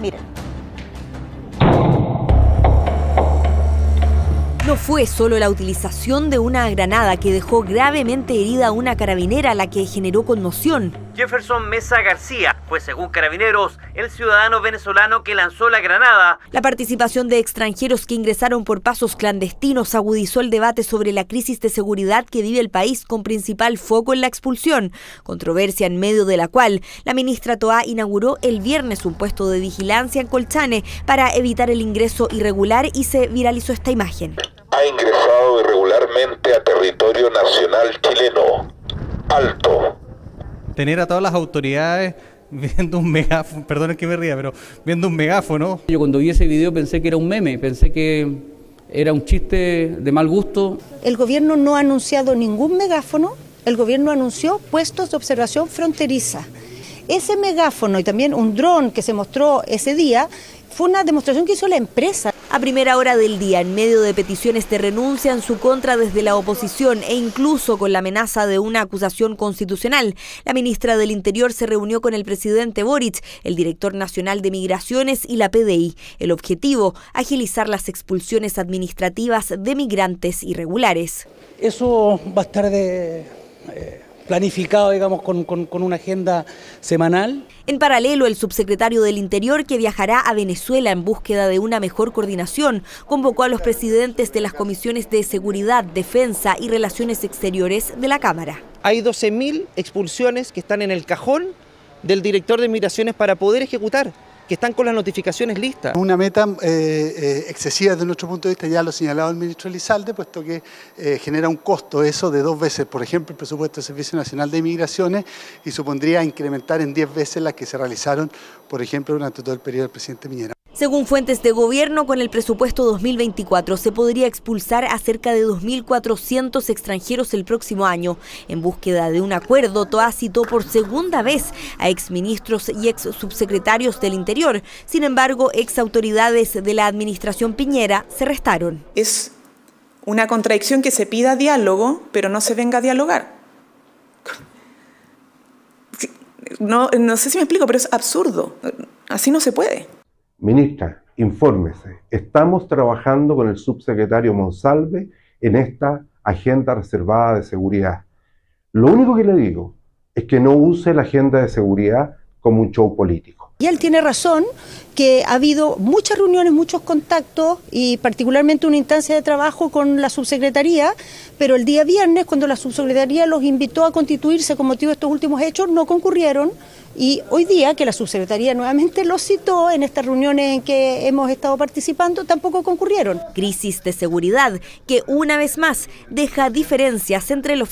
Miren. No fue solo la utilización de una granada que dejó gravemente herida a una carabinera la que generó conmoción. Jefferson Mesa García fue, según carabineros, el ciudadano venezolano que lanzó la granada. La participación de extranjeros que ingresaron por pasos clandestinos agudizó el debate sobre la crisis de seguridad que vive el país, con principal foco en la expulsión, controversia en medio de la cual la ministra Toá inauguró el viernes un puesto de vigilancia en Colchane para evitar el ingreso irregular, y se viralizó esta imagen. Ha ingresado irregularmente a territorio nacional chileno. Alto. Tener a todas las autoridades viendo un megáfono, perdón es que me ría, pero viendo un megáfono. Yo cuando vi ese video pensé que era un meme, pensé que era un chiste de mal gusto. El gobierno no ha anunciado ningún megáfono, el gobierno anunció puestos de observación fronteriza. Ese megáfono y también un dron que se mostró ese día fue una demostración que hizo la empresa. A primera hora del día, en medio de peticiones de renuncia en su contra desde la oposición e incluso con la amenaza de una acusación constitucional, la ministra del Interior se reunió con el presidente Boric, el director nacional de Migraciones y la PDI. El objetivo, agilizar las expulsiones administrativas de migrantes irregulares. Eso va a estar planificado, digamos, con una agenda semanal. En paralelo, el subsecretario del Interior, que viajará a Venezuela en búsqueda de una mejor coordinación, convocó a los presidentes de las comisiones de Seguridad, Defensa y Relaciones Exteriores de la Cámara. Hay 12.000 expulsiones que están en el cajón del director de Migraciones para poder ejecutar, que están con las notificaciones listas. Una meta excesiva desde nuestro punto de vista, ya lo ha señalado el ministro Elizalde, puesto que genera un costo eso de 2 veces, por ejemplo, el presupuesto del Servicio Nacional de Migraciones, y supondría incrementar en 10 veces las que se realizaron, por ejemplo, durante todo el periodo del presidente Piñera. Según fuentes de gobierno, con el presupuesto 2024 se podría expulsar a cerca de 2.400 extranjeros el próximo año. En búsqueda de un acuerdo, Toá citó por segunda vez a exministros y ex subsecretarios del Interior. Sin embargo, ex autoridades de la administración Piñera se restaron. Es una contradicción que se pida diálogo, pero no se venga a dialogar. No sé si me explico, pero es absurdo. Así no se puede. Ministra, infórmese. Estamos trabajando con el subsecretario Monsalve en esta agenda reservada de seguridad. Lo único que le digo es que no use la agenda de seguridad como un show político. Y él tiene razón que ha habido muchas reuniones, muchos contactos y particularmente una instancia de trabajo con la subsecretaría, pero el día viernes, cuando la subsecretaría los invitó a constituirse con motivo de estos últimos hechos, no concurrieron. Y hoy día, que la subsecretaría nuevamente los citó en estas reuniones en que hemos estado participando, tampoco concurrieron. Crisis de seguridad que, una vez más, deja diferencias entre los